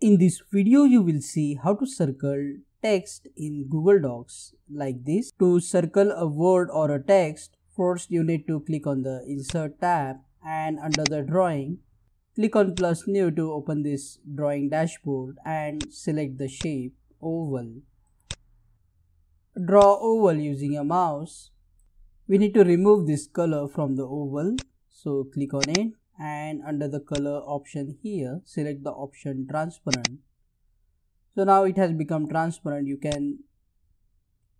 In this video, you will see how to circle text in Google Docs like this. To circle a word or a text, first you need to click on the Insert tab and under the drawing, click on plus new to open this drawing dashboard and select the shape oval. Draw oval using a mouse. We need to remove this color from the oval, so click on it. And under the color option here, select the option transparent. So now it has become transparent. You can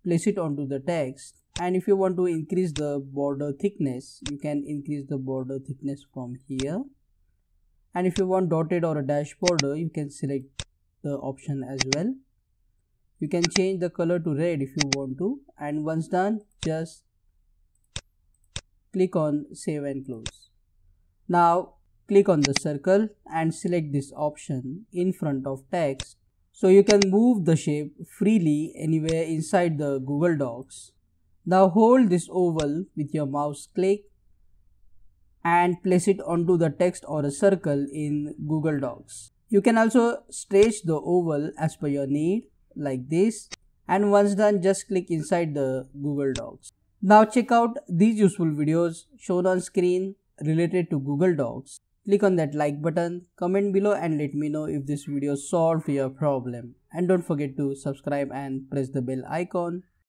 place it onto the text, and if you want to increase the border thickness, you can increase the border thickness from here. And if you want dotted or a dash border, you can select the option as well. You can change the color to red if you want to, and once done, just click on save and close. Now click on the circle and select this option in front of text, so you can move the shape freely anywhere inside the Google Docs. Now hold this oval with your mouse click and place it onto the text or a circle in Google Docs. You can also stretch the oval as per your need like this, and once done just click inside the Google Docs. Now check out these useful videos shown on screen related to Google Docs. Click on that like button, comment below and let me know if this video solved your problem. And don't forget to subscribe and press the bell icon